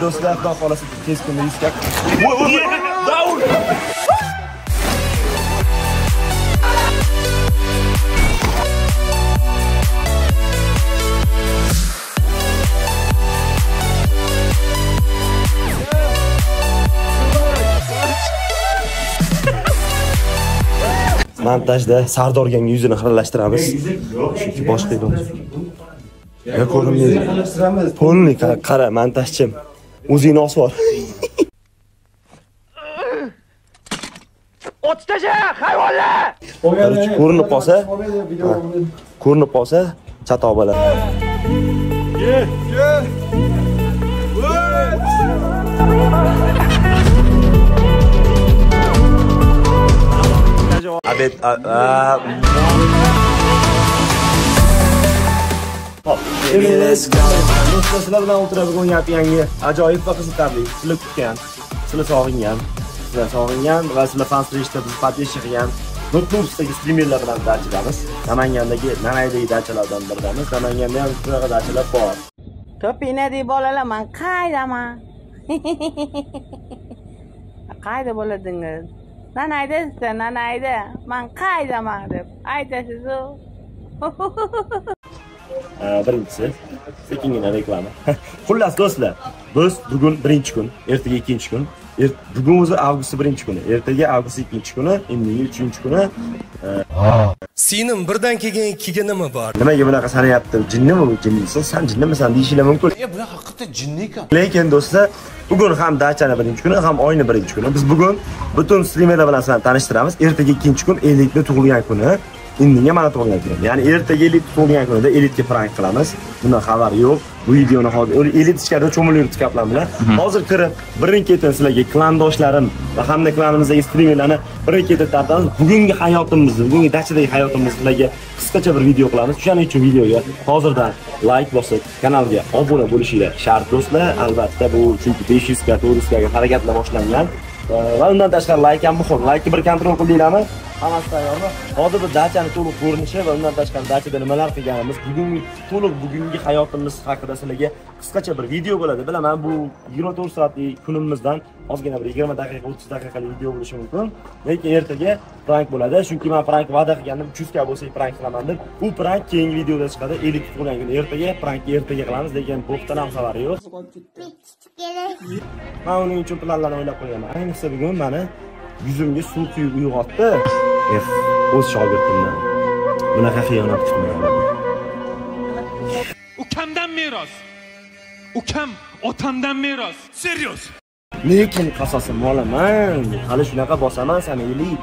Dostlar daha fazla keskin risk yap. Davul. Montajda Sardor gengi yüzünü xiralashtiramiz. Çünkü boshqa yo'q. Ya ko'rinmaydi. Polni qara montajchim. O'zingni osib ol. O'ttasha hayvonlar. Ko'rinib qolsa chatoq bo'ladi. Evet, sizlar bilan o'tiradigan yangi ajoyib va qiziqarli klip kutgan. Sizlar sog'ingan va sizlar fans rejissor bizni podpishchi qilgan Not Noobs'dagi streamerlar bilan darchadamiz. Namangandagi darchalardan biridamiz. Namanganda ham shunaqa darchalar bor. Topingni deb bolalar, men qaydaman? Qayda bo'ladingiz? Nanayda, man qaydaman deb aytasiz u. Birinchisi sekingina reklama. Xullas do'stlar, biz bugun birinchi kun, ertaga ikkinchi kun, bugun o'zi avgust birinchi kuni, ertaga avgust ikkinchi kuni, endi uchinchi kuni. Sening birdan kelgan ikkiga nima bor? Nimaga bunaqa sanayapti? Jinnimi bu? Jinnimisan? Sen jinnimisan deyishinglar mumkin. Bu haqiqatda jinni ekan. Lekin do'stlar, bugün ham dachani birinchi kuni, ham oyni birinchi kuni. Biz bugün bütün streamerlar bilan sizlarni tanishtiramiz. Ertaga ikkinchi kun elitni tug'ilgan kuni. Indinga mana tug'ilgan kun. Ya'ni ertaga elit tug'ilgan kunida elitga prank qilamiz. Bundan xabar yo'q. Bu videoni hozir elit ichkarida cho'milib tikaplan bilan. Hozir kirib, birin-ketin sizlarga klandoshlarim va hamda klanimizdagi streamerlarni birin-ketin tartamiz. Bugungi hayotimizni, bugungi dachadagi hayotimizni sizlarga qisqacha bir video qilamiz. Shuning uchun videoga hozirdan like bosib, kanalga obuna bo'lishinglar shart do'stlar. Albatta bu chunki 500 ga, 400 ga harakatlar boshlangan. Va undan tashqari like ham muhim. Like bir kontrol qildinglarmi? Hammasi tayyormi? Hozir biz dachani to'liq ko'rinishi va undan tashqari dachada nimalar qilganimiz, bugungi hayotimiz haqida sizlarga qisqacha bir video bo'ladi. Bilaman bu 24 soatlik kunimizdan ozgina bir 20 daqiqa, 30 daqiqalik video bo'lishi mumkin. Lekin ertaga prank bo'ladi. Chunki men prank va'da qilgandim, 300 ga bo'lsa prank qilaman deb. Bu prank keyingi videoda chiqadi. 50 tug'ilgan kuni ertaga qilamiz, lekin bo'xtdan ham xabari yo'q. Men uning uchun planlarni o'ylab qo'yaman. Ayniqsa bugun meni yüzümge suv kuyib uyg'otdi. O'z shogirdimdan. Bunaqa xiyonat qilmayman. Ukamdan meros. Ukam otamdan meros. Serios. Lekin qasosim olaman. Hali shunaqa bosaman sen elit.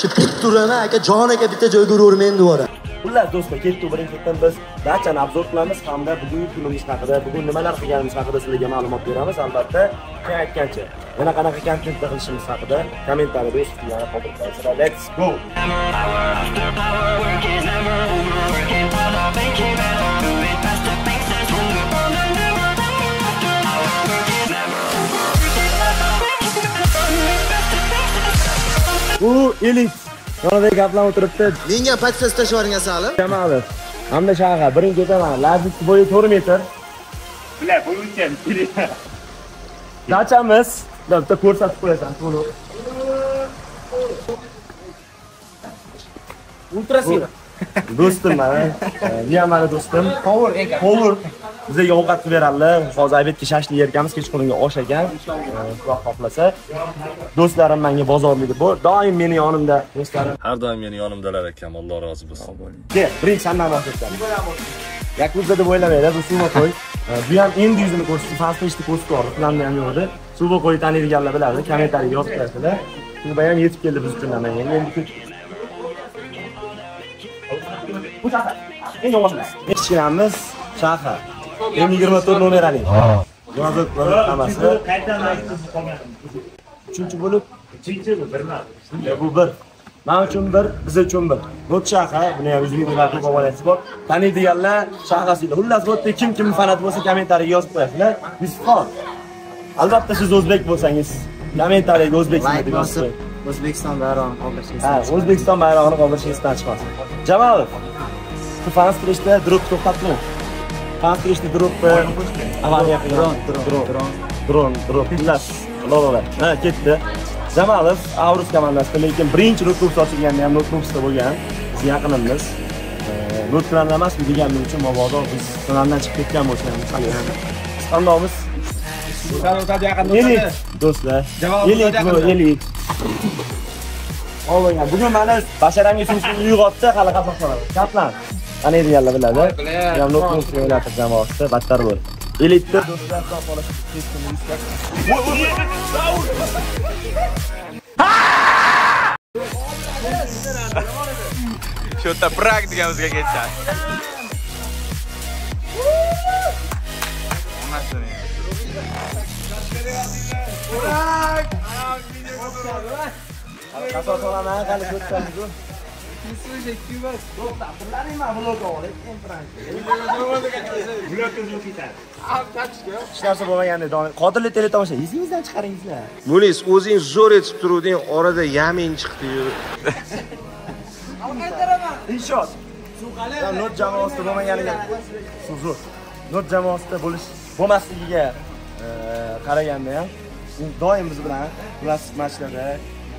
Shu pit turana aka jon aka bitta joyga urur men devora. Xullas do'stlar, ketdik birinchidan biz dachani obzor qilamiz hamda bugungi kunimiz haqida, bugun nimalar qilganimiz haqida sizlarga ma'lumot beramiz. Albatta, men aytgancha yana qanaqa kontent qilishimiz haqida kommentariyada yozinglar, qo'yinglar. Let's go. Bu elit yonidagi gaplar o'tiribdi. Menga podfest tashib yuboringa salim. Jamolov. Hamda shahar birin ketaman. Laziki bo'yi 4 metr. Bular bo'yincha birin. Dachamiz. Bitta ko'rsatib qo'yasan to'liq. Ultrasir. Do'stim mana. Niyamani do'stim. Power ega. Power bizga yovqat beradilar. Hozir ayvetga shashli yerkamiz kechqurunga osh ekan. Xudo xohlasa. Do'stlarim menga bozorligi bor. Doim meni yonimda do'stlarim. Har doim meni yonimdalar ekan. Alloh rozi bo'lsin. Ke, birinchi sandan o'tdim. Yakuza deb o'ylamaylar, bu suv qo'y. Bu ham endi yuzini ko'rsatib, fast ishni ko'rsatib, planni ham yo'qdi. Suv qo'yi taniydiganlar biladi, kommentariyga yozibdilar. Suv ham yetib keldi biz uchun Namanganga. Endi bu shahar. Eng yo'qmiz. Eshitganmiz shahar. 24 nomerali. Yozatlar hammasi. Qaytadan aytib qolmadim. 3-bo'lib, 1-ma. Bu 1. Men uchun 1, biz uchun 1. Not shahar, buni ham o'zingiz bilasiz, bobolasi bor. Taniydiganlar shahasida. Xullas, bu yerda kim fanat bo'lsa, kommentariyga yozib qo'yasizlar. Misqol. Albatta siz o'zbek bo'lsangiz, kommentariyga o'zbekistan deb yozib, O'zbekiston bayrog'ini qoldirishingiz. Ha, O'zbekiston bayrog'ini qoldirishingizdan chiqmasin. Jamolov. Fans turishda drop to'xtatmang. Fans turishda drop avariya qilgan. drone. Ha, ketdi. Jamalov Avrus komandasida, lekin birinchi Not Noobs ochilganda ham Not Noobsda bo'lgan. Biz yaqinimiz. Not bilan emas, bu deganim uchun mobodo biz sanamdan chiqib ketgan bo'lsangiz, qanday. Qandomiz? Sardor yaqinda o'tadi. Do'stlar. Elik. Ola ya, bugün bana başaramga suyusunu uyg'otdi, hali qatnoqlanadi. Qatlan. Qani deganlar biladi. Ham Not Noobs o'ynatar jamoasi, battar bo'l. Elitdir do'stlar, top olishib ketdimiz. Shota prak deganimizga ketsak. Kaçak olan her kalı kurtardı. Hiçbir şey kıymet. Doktor, bunlar ne mahvoldu oğlum?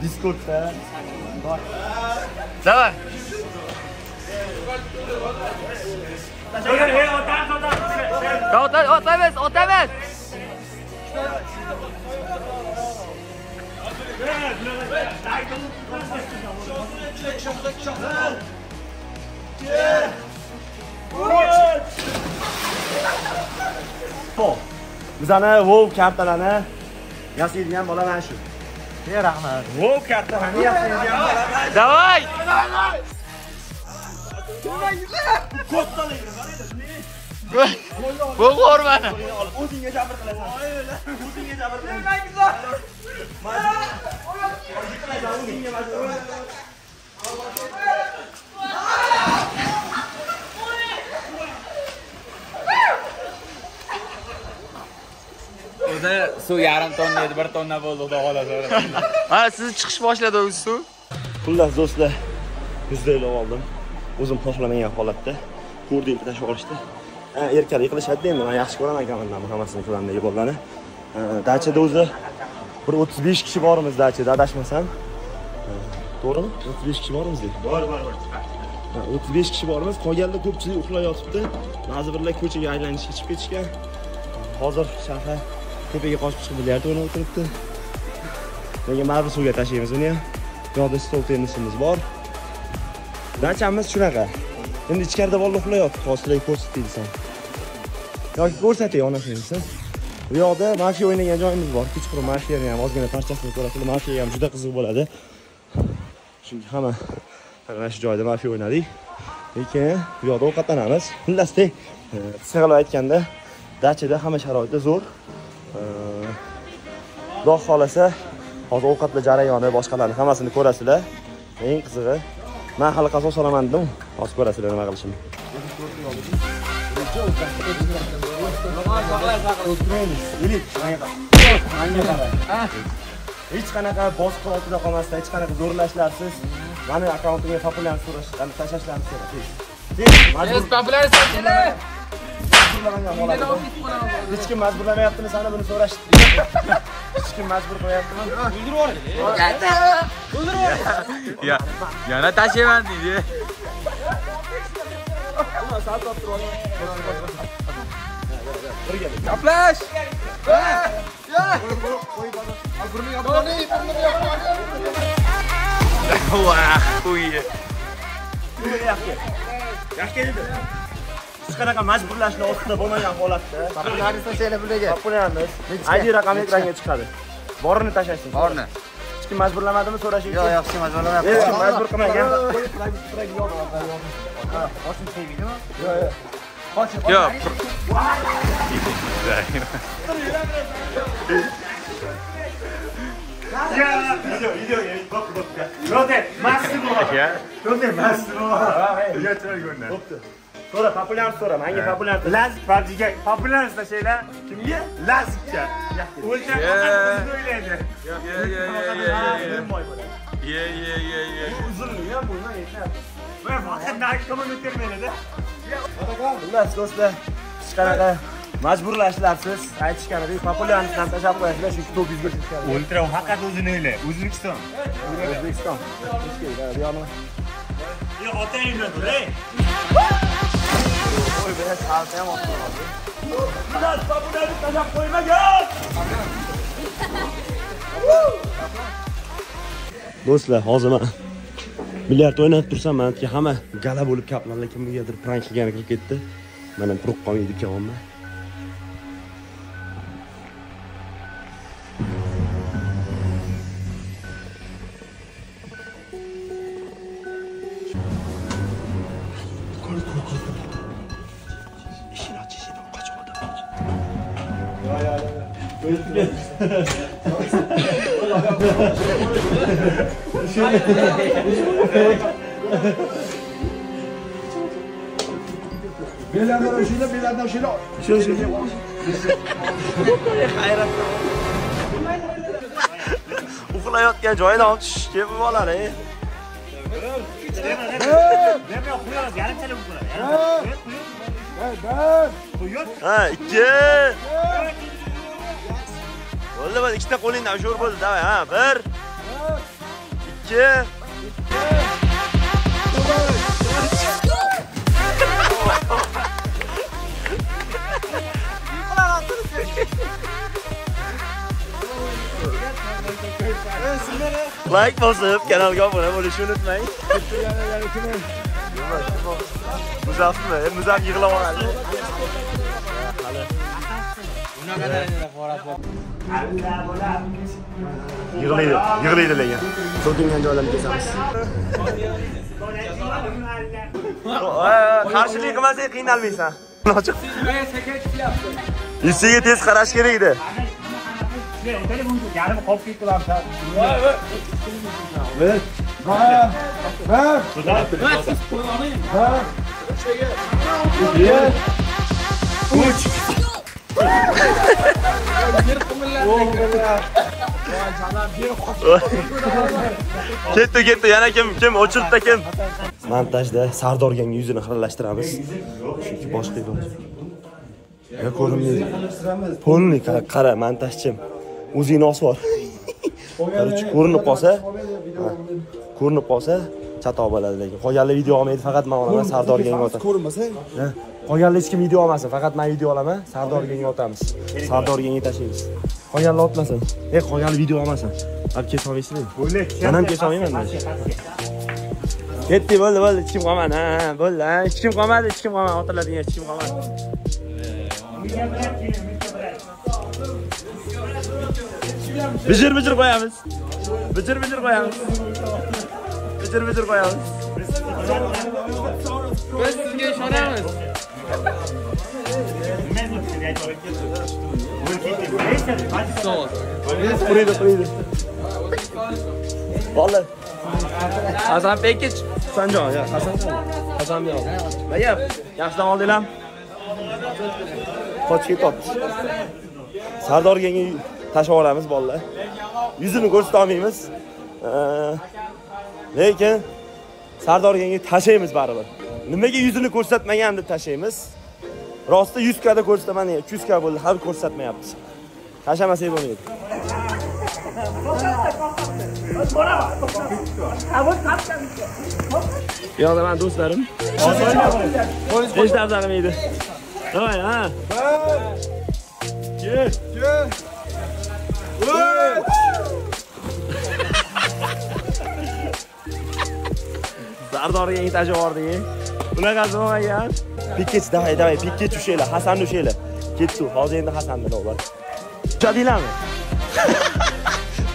En Discord'da. Tamam. Otobüs. Po. Bizana wow kartalarni yasaydigan bola mana shu. Ne rahmet. Wow kartta hani yapıyorsun ya? Davay. Bu korma. Udinge sabır kılasan. Udinge sabır kılasan. Ne güzel. Udinge sabır su yarım ton neydi, bir tonna buldu da ola doğru. Ha, sizi çıkış başladı o su. Kullas dostlar, yüzde aldım. Uzun poşlamayı yapalattı. Kurdu ilk taşı oluştu. Erkeli yıkılış eddi mi? Ben yakışı koran ekranından Muhammed'sini kullandı yıkıllarını. Dağçede uzun, bir 35 kişi varımız dağçede, adaşmasam. Doğru mu? 35 kişi varımız değil. Var. 35 kişi varımız, koyalda kopçuluğu uxlay yatıptı. Nazı birler köçeğe aylanışa çıkıp geçken. Hazır şarkı. Tepeye kaçıp çıkıp ileride ona oturuptu. Lekin mağdur suya taşıyemiz bunu ya. Yolda stol tenisimiz var. Daçamız şunaqa. Şimdi içkarıda bolla uxlayapti. Hosilaga ko'rsataydi sen. Yoki ko'rsatay onasinizni. Bu yoqda mafiya o'ynagan joyimiz bor. Kechqurun mafiyani ham ozgina parchasini ko'rasizlar. Mafiya ham juda qiziq bo'ladi. Chunki hamma mana shu joyda mafiya o'ynadik. Lekin bu yoqda ovqatlanamiz. Xullas, qisqa qilib aytganda, daçada hamma sharoitda zo'r. Do'q xolasa, hozir ovqatlar jarayoni, boshqalarni hammasini ko'rasizlar. Eng qizig'i, men hali qasos olaman dedim. Hozir ko'rasizlar nima qilishimni. Hech qanaqa bosqich ortida qolmasdan, hech qanaqa zo'rlashlarsiz, meni akkauntimga populyarini so'rashdan tashlashlaringiz kerak. Hiç kim mecburlama yaptığını sana bunu soraştı. Hiç kim mecburlama yaptığını... Öldür var ya! Öldür var ya! Yana taşı ben değil. Ulan saat kaptır var ya. Kaplaş! Qanaqa majburlashni ostida bo'lmagan holatda. Populyarisni seni bilaga. Populyaris. ID raqamli ekranga chiqadi. Borini tashlashsin. Borni. Hech kim majburlamadimi so'rashing? Yo'q, hech kim majburlamagan. Hech kim majbur qilmagan. Qochib kelmaydimi? Yo'q. Qochib. Yo'q. Ya, video ya, bop. Rote, massimo. Rote, massimo. Ya, chiroyli. Bo'pti. Sonra popüler soram, hangi popüler? Lazık farklıca, popüler da şeyler kimdi? Lazıkça. Ultra kadar hızlı öyleydi. Ye. Uzun ya bunlar yeter. Ve fakat nakşamın ötürmeli de. Ulan dostlar, çıkaraka Majburlashilasiz, aytishganidek populyarlikdan tashlab qo'yasizlar, chunki 900 ga tushgan. Ultra haqiqat o'zini o'yla. O'zbekiston. O'zbekiston. O'zbekiston. Riyoni. Yo, otangizdir, ey. Voy, biraz saltam o'tdi. Biroz populyarni tashlab qo'ymagan. Do'stlar, hozir men bilyard o'ynab tursam, meniki hamma gala bo'lib kaplan, lekin bu yerda prank qilgani kirib ketdi. Men ham turib qolmaydi ekanman. Belandan şöyle, belandan şöyle. Şöyle. Hayrat. Uxlayotgan joyidan tushib bolalar. Ha, iki. Oldu bak, ikide qo'lingdan sho'r bo'ldi, davay, ha, bir. İki. Like basıp kanala abone olmayı unutmayın. Muzaf mı? Muzaf yığılamalar. Yığılaydı, yığılaydı lan ya. Soğuduğundan da olalım kesamız. Karşılığı kımasayı kıyınalmaysan. Yükseğe tez karaş gerekti. Yarım kop gitti lan sen. Ver. Ver. Ver. Ver. Uç. Ketdi, ketdi. Yana kim o'chirdi kim? Montajda Sardor gangning yuzini xiralashtiramiz. Chunki boshqa yo'q. Ya ko'rinmaydi. Polni qara, montajchim. O'zingni osvor. Ko'rinib qolsa, chatoq bo'ladi, lekin qolganlar video olmaydi, faqat men olaman Sardor gang otamiz. Ko'rinmasa? Ha. Qolganlar hech kim video olmasin, faqat men video olaman, Sardor gang otamiz. Sardor gang tashlaymiz. Qolganlar otmasin. Ey, qolganlar video olmasin. Hab ketib olmaysizmi? Bo'ling. Men ham ketib olmayman. Ketdi, bo'ldi, bo'ldi, hech kim qolmadi, ha, bo'ldi, hech kim qolmadi, hech kim qolmadi, otalardan hech kim qolmadi. Bijir qo'yamiz. Bijir qo'yamiz. Bijir qo'yamiz. Biz sizga ishonamiz. Vallahi. Hasan Pekic, Sanjon, ya Hasanjon. Hasan Bey. Nayab, yaxshidan oldinglar. Qochib ketdi. Sardor gangni tashlab olamiz bolalar. Yuzini ko'rsata olmaymiz. Lekin Sardor gangni tashlaymiz baribir. Nimaga yuzini ko'rsatmagan deb tashlaymiz? Rosti 100 kada ko'rsataman, 200 ka bo'ldi, hali ko'rsatmayapti. Tashlamasak bo'lmaydi. Yo'q, men do'stlarim. Hech narsaga maydi. Davay, ha. Ke, ke. Sardor yangi tajib bordi. Bunaqasi bo'lmagan. Pikket, davay, davay, pikket ushaylar, Hasanni ushaylar. Ketdi, hozir endi Hasan bilan ular. Ushadinglarmi?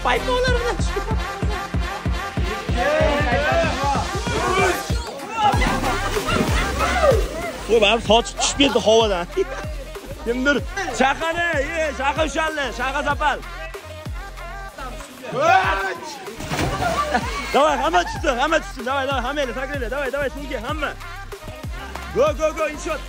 Paypolar bilan tushdi. Bu benim saçım düşmedi havadan. Kimdir? Şaka ne? Şaka uşanlı, şaka zapal. Davay, hemen çıksın, hemen çıksın. Davay, davay, hemen takliyle. Davay, davay, sinki, hemen. Go, go, go, inşaat.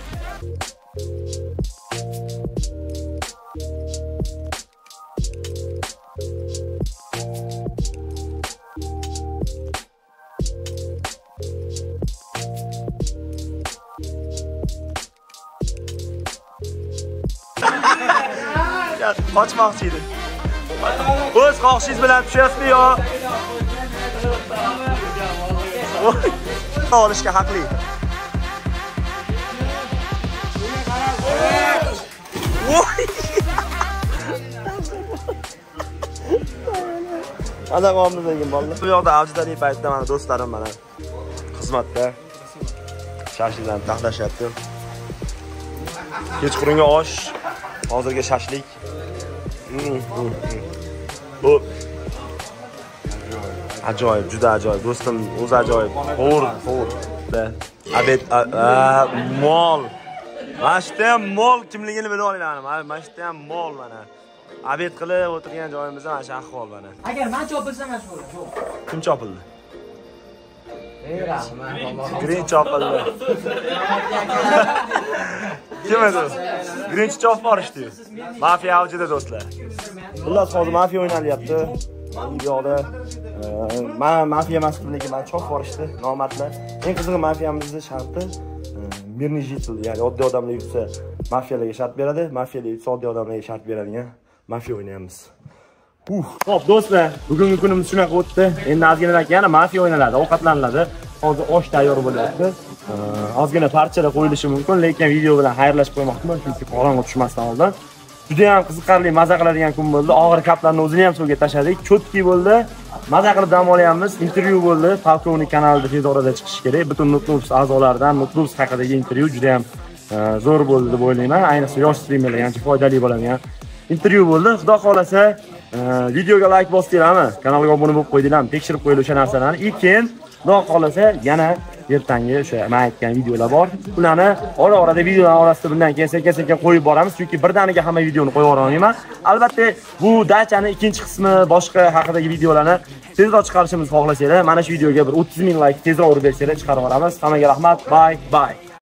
Gel, açma şeydi. Öz kalkışız bilen düşermiyor. Oğul işte haklı. Adam omuzda yiyim vallahi. Bu yoqda avjidan iyi paytda mana do'stlarim mana xizmatda shashliklarni taxlashyapti. Kechqurungi osh, hozirgi shashlik. Bu ajoyib, juda ajoyib. Do'stim o'zi ajoyib. Xo'r. Abed mol. Mashtam mol kimligini bilib olinglar mana. Mashtam mol mana. Abed qilib o'tirgan joyimizda mana shu ahvol mana. Agar men chopilsam mana shu. Kim chopildi? Grinch chopildi. Kim edi? Grinch chop borishdi. Mafiya avjida do'stlar. Xullas hozir mafiya o'ynalyapti. Bu yoqda men mafiya mas'uliga men chop borishdi nomardlar. Eng qizig'i mafiyamizning sharti birni jitil, ya'ni oddiy odamlar yutsa mafiyalarga shart beradi, mafiyalar yutsa oddiy odamlarga shart beradigan mafiya o'ynaymiz. Hop do'stlar, bugungi kunimiz shunaqa o'tdi. Endi ozginadan yana mafiya o'ynaladi, ovqatlaniladi. Hozir osh tayyor bo'lyapti. Ozgina parchalar qo'yilishi mumkin, lekin video bilan xayrlashib qo'ymoqchiman, chunki qorong'i tushmasdan oldin. Juda ham qiziqarli, maza qiladigan kun bo'ldi. Og'ir kaplarni o'zini ham suvga tashladik. Cho'tki bo'ldi. Maza qilib dam olyapmiz. Intervyu bo'ldi. Falkovnik kanalida tez orada chiqishi kerak. Butun Not Noobs a'zolaridan Not Noobs haqidagi intervyu juda ham zo'r bo'ldi deb o'ylayman. Ayniqsa yosh streamerlar ham foydali bo'ladigan intervyu bo'ldi. Xudo xolasa videoga like bosdinglarmi? Kanalga obuna bo'lib qo'ydinglarmi? Tekshirib qo'yinglar o'sha narsalarni. Lekin xudo xolasa yana ertangi o'sha men aytgan videolar bor. Ularni ora-orada videolar orasida bundan keyin sekin-sekin qo'yib boramiz, chunki birdaniga hamma videoni qo'yib bora olmayman. Albatta, bu dachani ikkinchi qismi, boshqa haqidagi videolarni tezroq chiqarishimizni xohlasanglar, mana shu videoga bir 30 ming like tezroq urib bersanglar, chiqarib olamiz. Hammaga rahmat. Bye.